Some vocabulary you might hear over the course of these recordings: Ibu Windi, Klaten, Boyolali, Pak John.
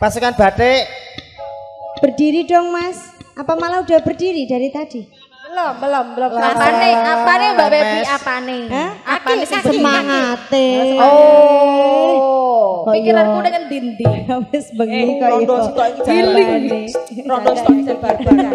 Pasukan batik berdiri dong mas, apa malah udah berdiri dari tadi? Belum apa nih mbak Bebi, apa nih semangate. Oh pikiranku dengan dinding habis bengi kok itu giling rondo story barbar.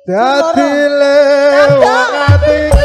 Dadi lewat hatiku.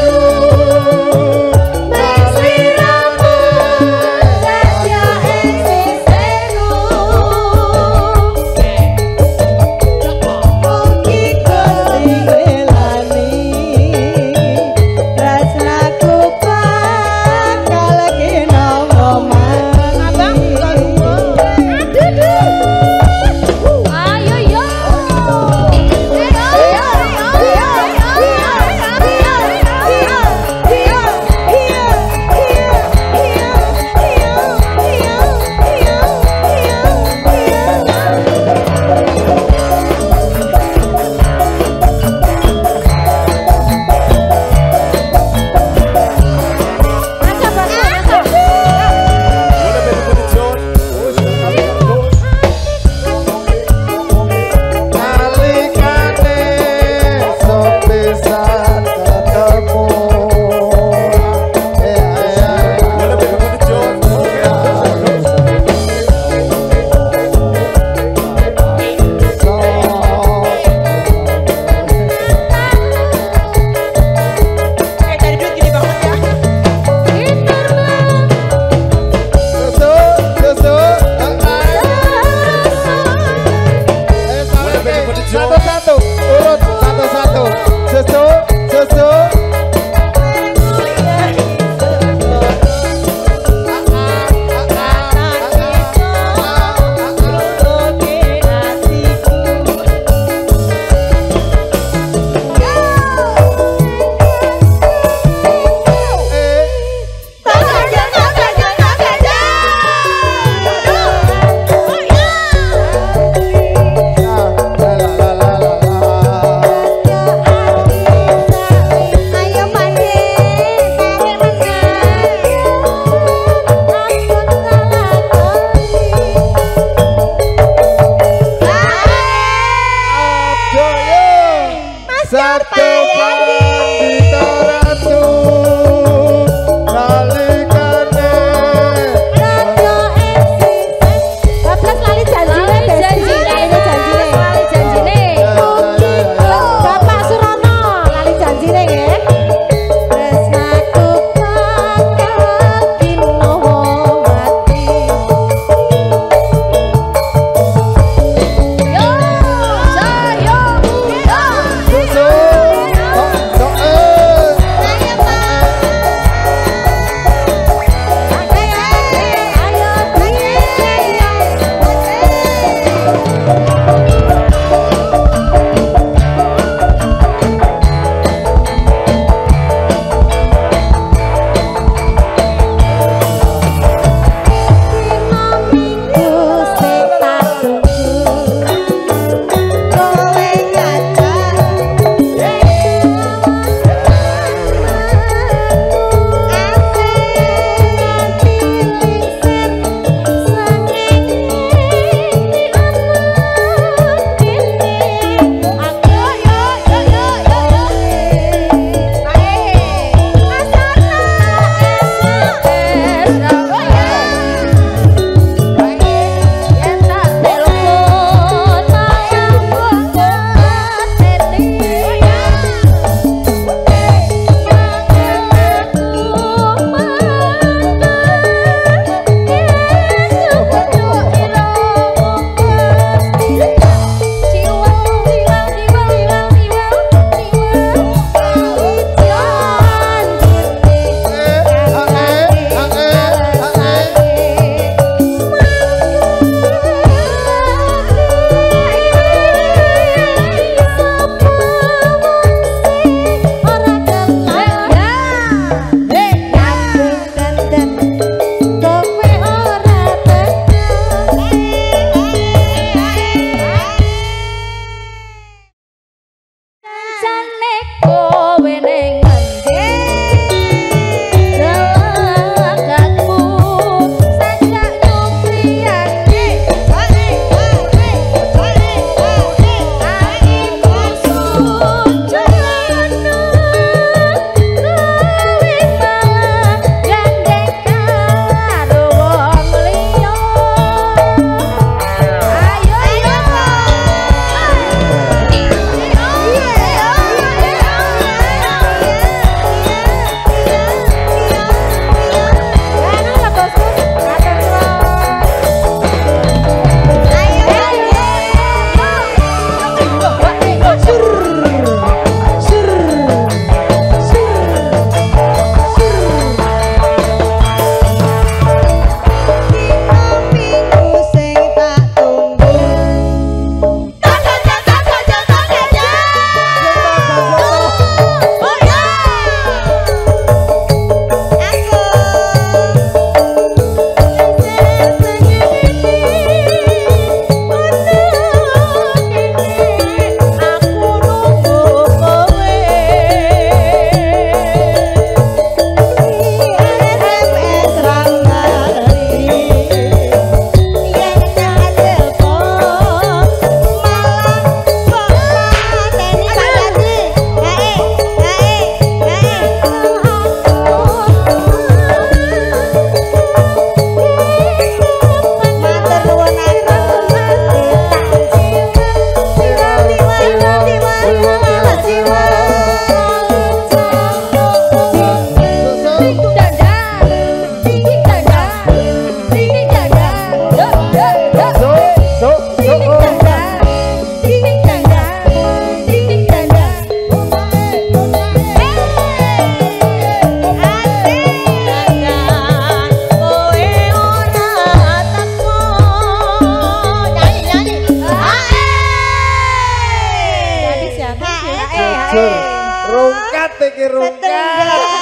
jujur. Rungkat iki rungkat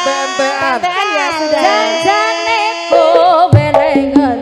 bentean. Bentean ya sudah. Janjane ku belengen.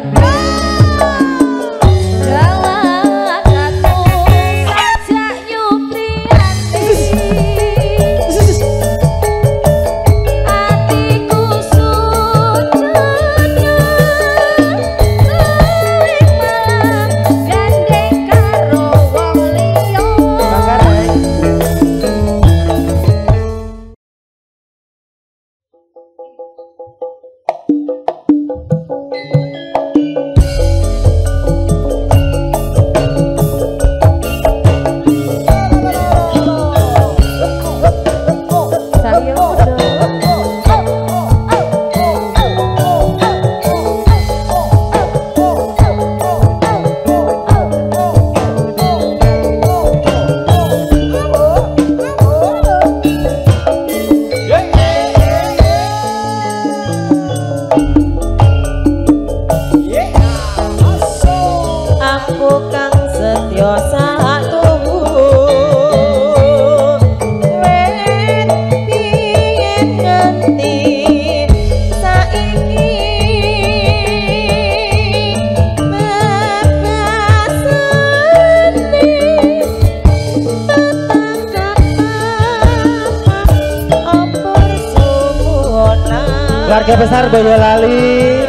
Keluarga besar Boyolali,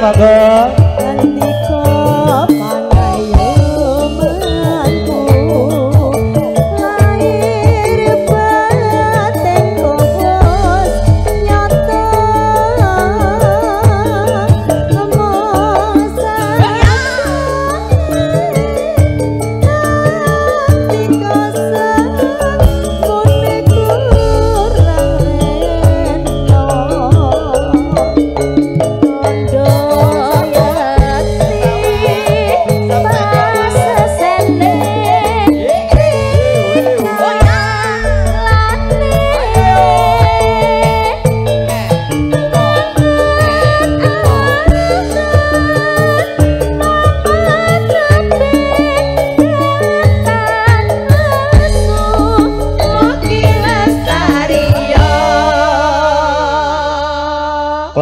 monggo.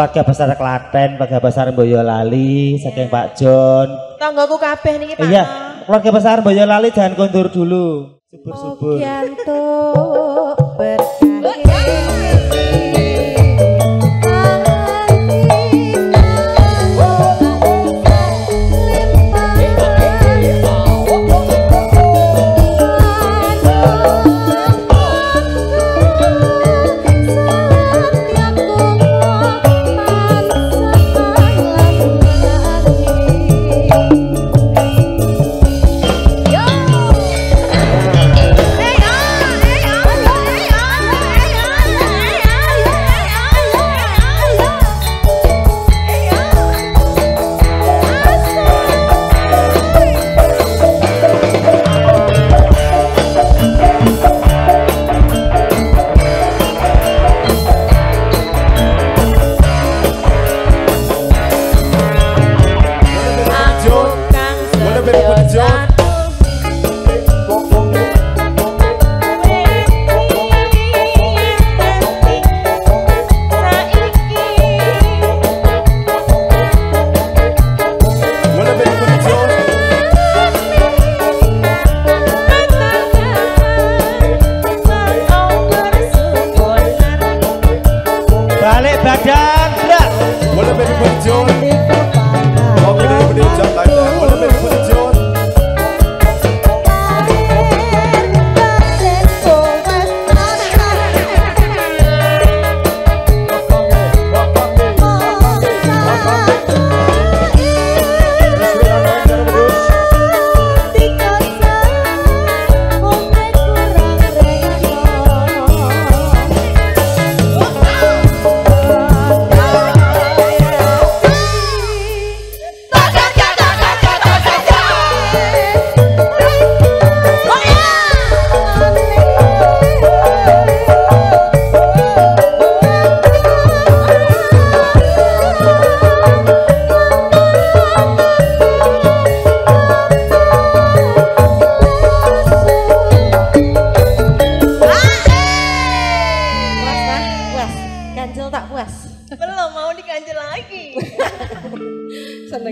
Keluarga besar Klaten, keluarga besar Boyolali, saking Pak John. Tanggaku kabeh niki Pak. Iya, keluarga besar Boyolali jangan kondur dulu. Subur-subur.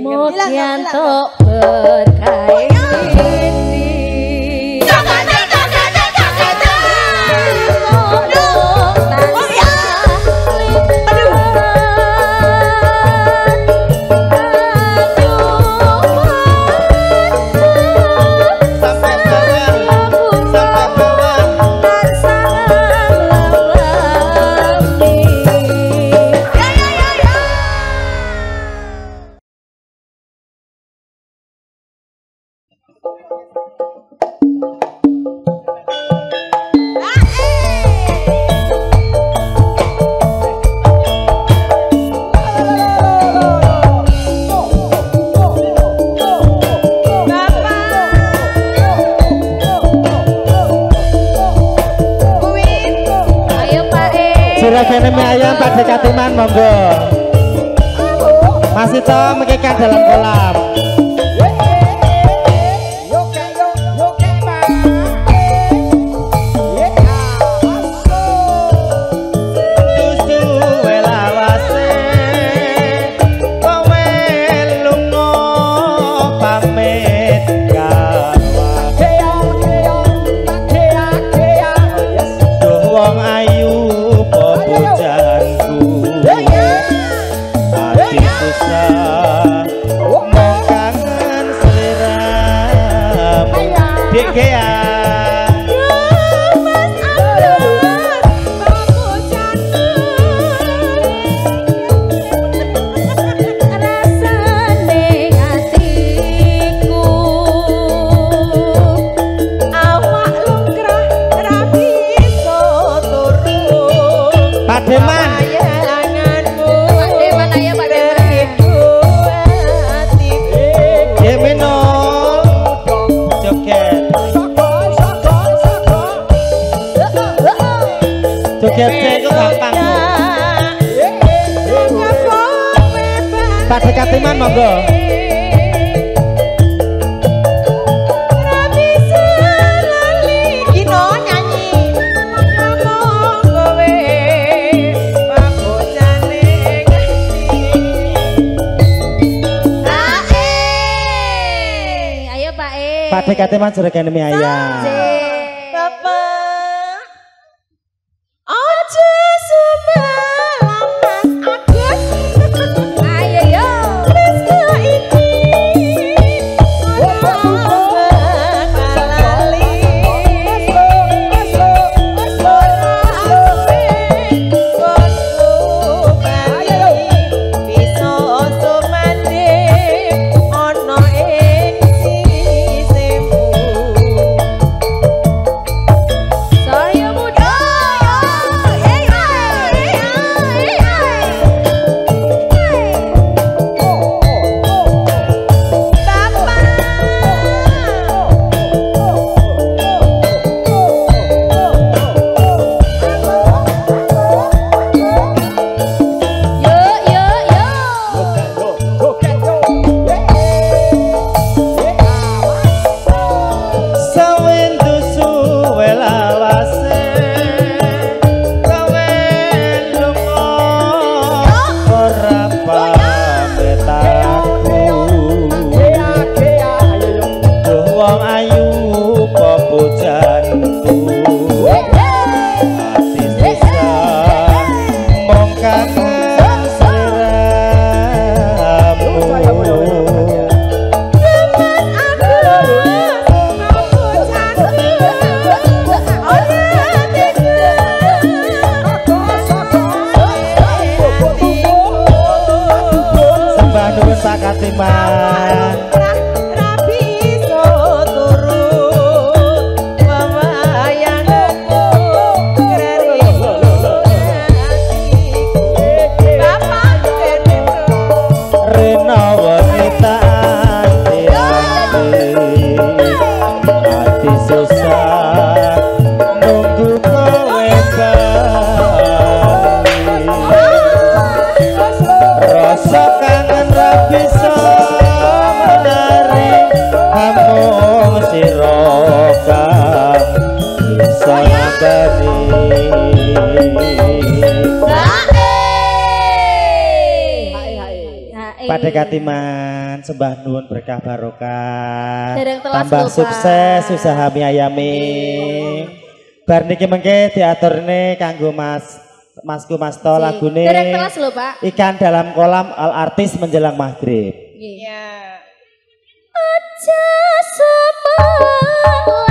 Mukian tok berkain Katiman. panjenengan sembah nuwun berkah barokah. Tambah sukses usaha mi ayami. Bar niki mengke diaturne kanggo Masku Masto lagune. Dereng telas lho, Pak. Ikan dalam kolam al artis menjelang maghrib. Iya. Aja sebelang wong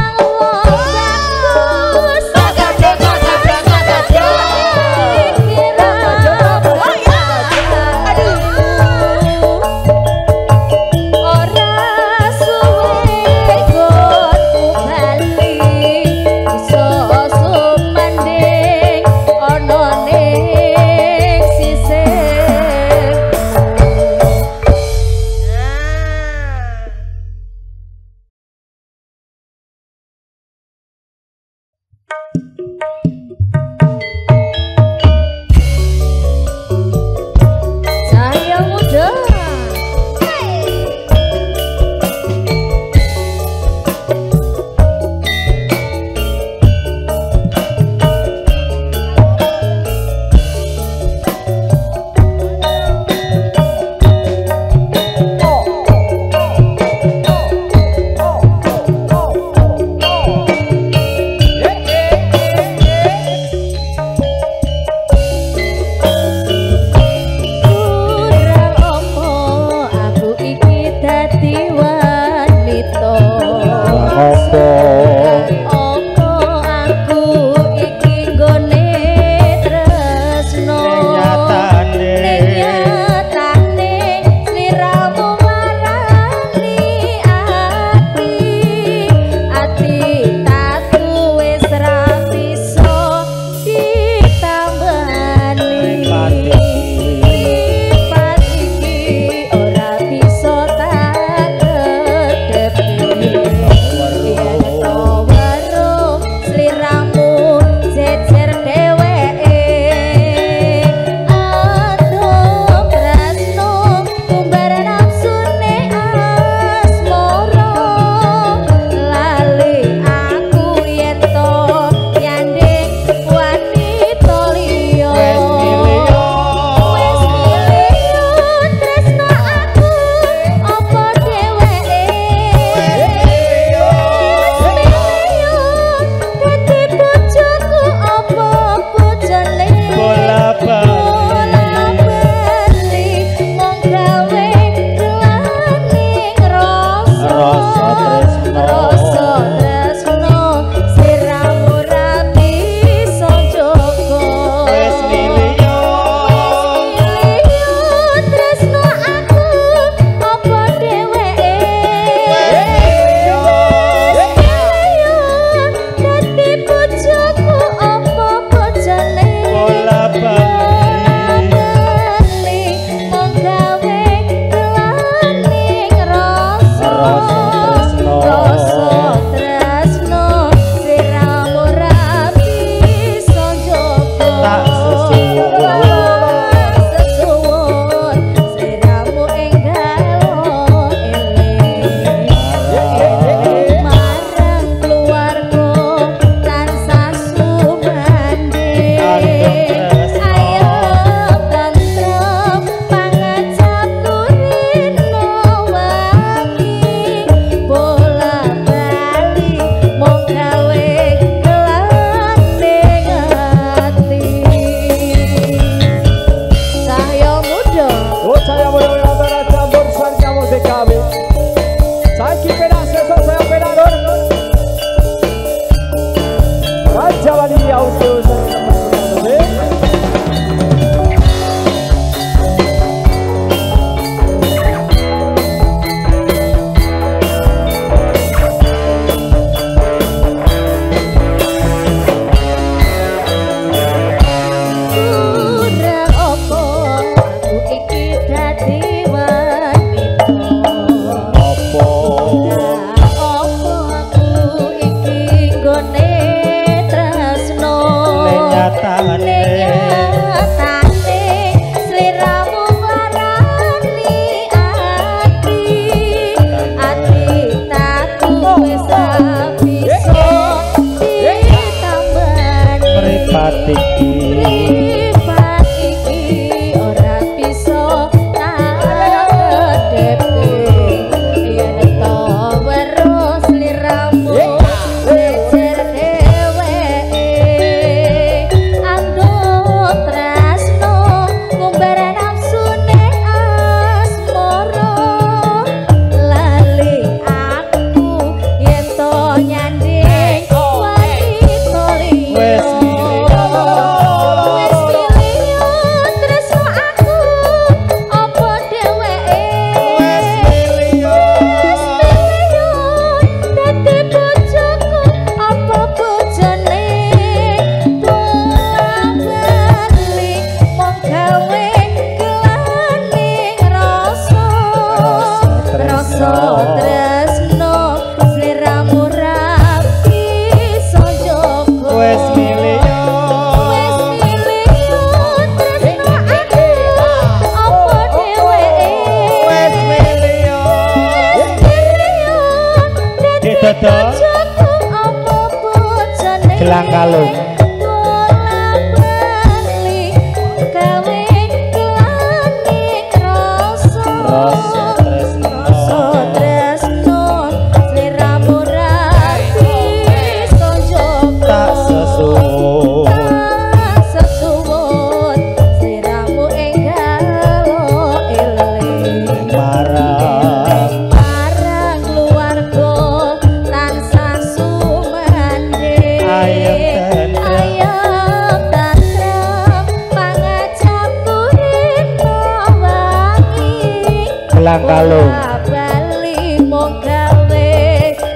Lalu kalau bali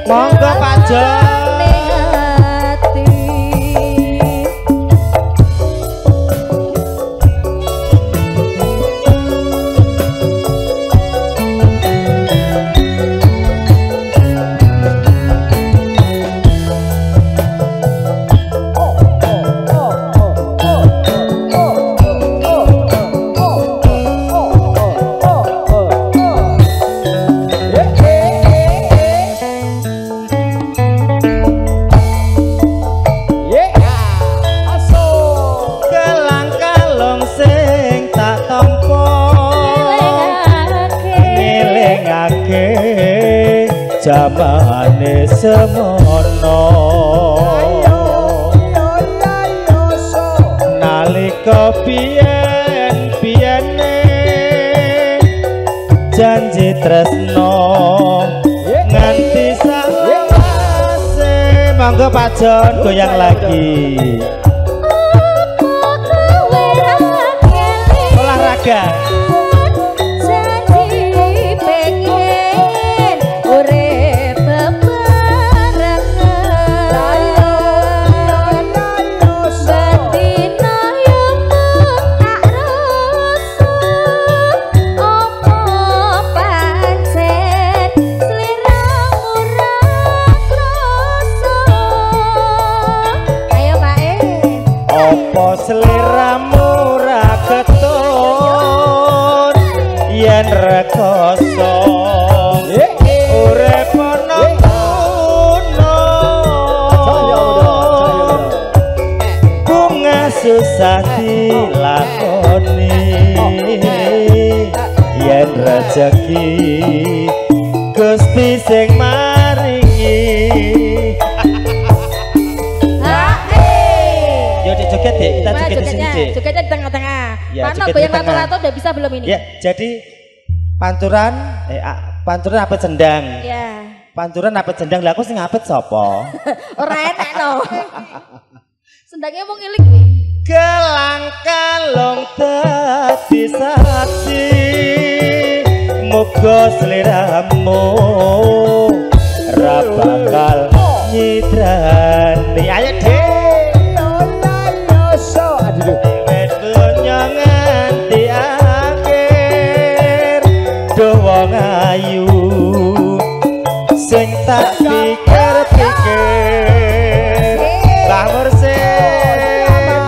monggo Pak John. Jamane semono nalika biyen-biyene janji tresno nganti sawase. Monggo Pak John goyang lagi olahraga. Seliramu ra ketun yen rekoso urip ana ngono bunga susah dilakoni yen rejeki Gusti sing maringi. Joget deh, kita joget di sini deh. Jogetnya di tengah-tengah. Karena goyang lato-lato udah bisa belum ini? Ya, jadi panturan, panturan apet sendang. Iya. Panturan apet sendang, lah aku sing apet sopo. Ora enak no. Sendangnya mau ngilik nih. Gelang kalung dadi saksi, muga sliramu ra bakal nyidrani. Ayo deh. Ayu sing tak pikir-pikir lahir sen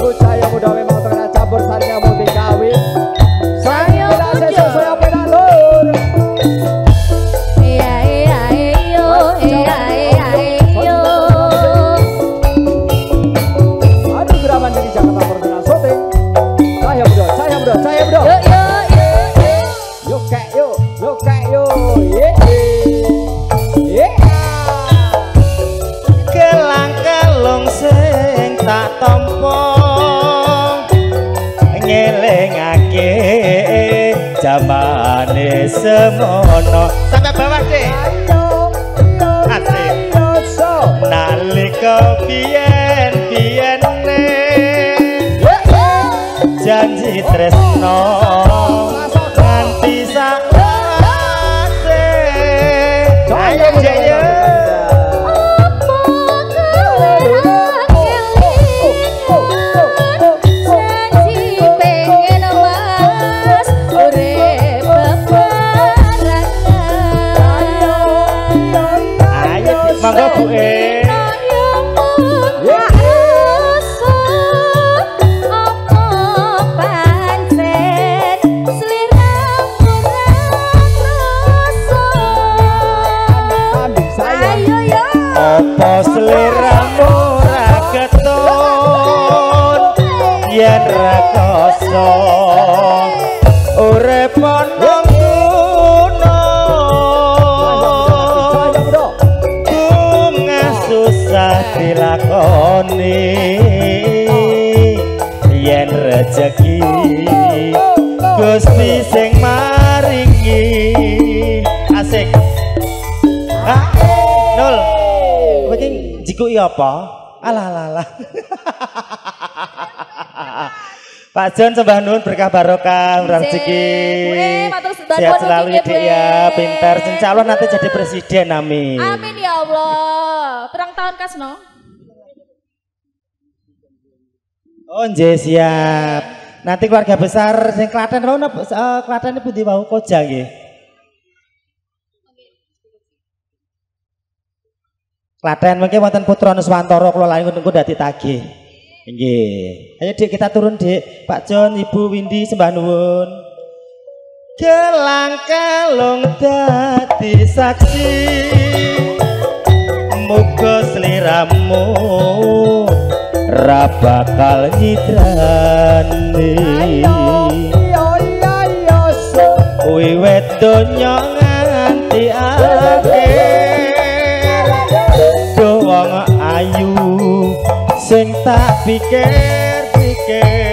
bocah yang muda memang terkena campur sarinya muti kawin saya tidak sesuai apa yang lur iya iya iya iya aduh geraman dari Jakarta Perdana Syuting saya muda. Saya bro. Yo yo yo yo. Yo kek yo. Ye ye. Gelang kalung sing tak tampa ngelingake jamane semono. Sampai bawah deh. Asik. Nalika biyen-biyene janji tresno nanti sakwase ayo jaya apa janji pengen mas urip bebarengan ayo mangga buke. Apa seliramu ra ketun yen ra koso urip ana kuno bunga susah dilakoni yen rejeki Gusti sing maringi asik nol jiku iya apa? Alah. Pak John sembah nuwun berkah barokah rezeki. Sehat selalu ya, pintar. Insya Allah nanti jadi presiden, amin. Amin ya Allah. Perang tahun kasno. Oh, nggih siap. Nanti keluarga besar sing Klaten wau napa Klaten pundi wau koja nggih. Klaten mungkin wonten Putra Nuswantoro kula lain niku dadi tagih. Nggih. Ayo Dik kita turun Dik. Pak John, Ibu Windi sembah nuwun. Gelang kalung dadi saksi. Muga sliramu ra bakal nyidrani. Ayo wiwit donya nganti akhir. Wong ayu sing tak pikir-pikir